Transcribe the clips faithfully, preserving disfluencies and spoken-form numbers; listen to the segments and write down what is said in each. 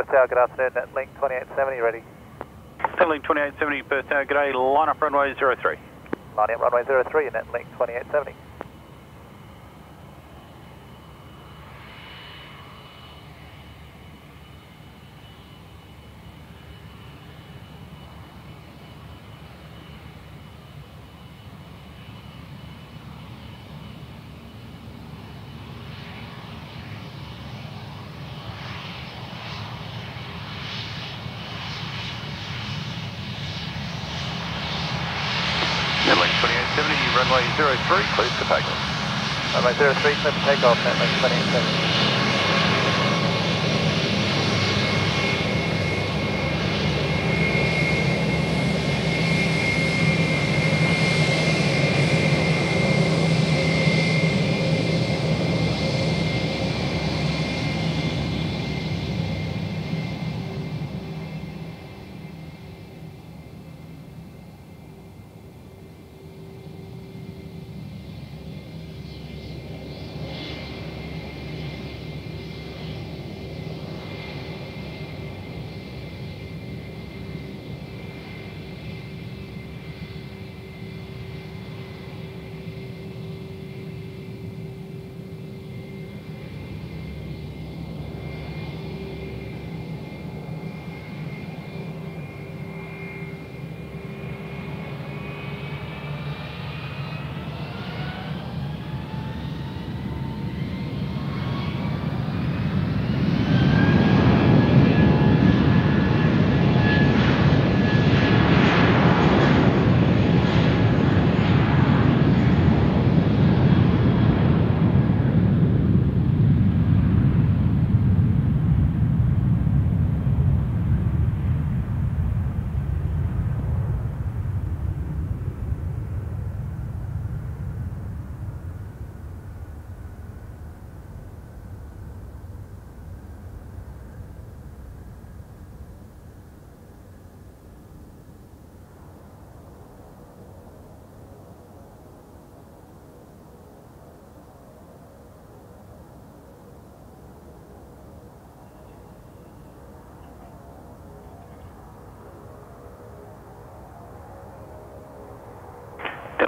Perth Tower, good afternoon, at Link twenty-eight seventy, ready. Link twenty-eight seventy, Perth Tower, good day, line up runway zero three. Line up runway zero three and at Link twenty-eight seventy. Runway zero three, clear for takeoff. Runway zero three, clear for takeoff, Netlink twenty-eight seventy.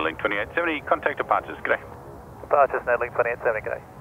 Netlink twenty-eight seventy, contact departures, good day. Departures, Netlink twenty-eight seventy, good day.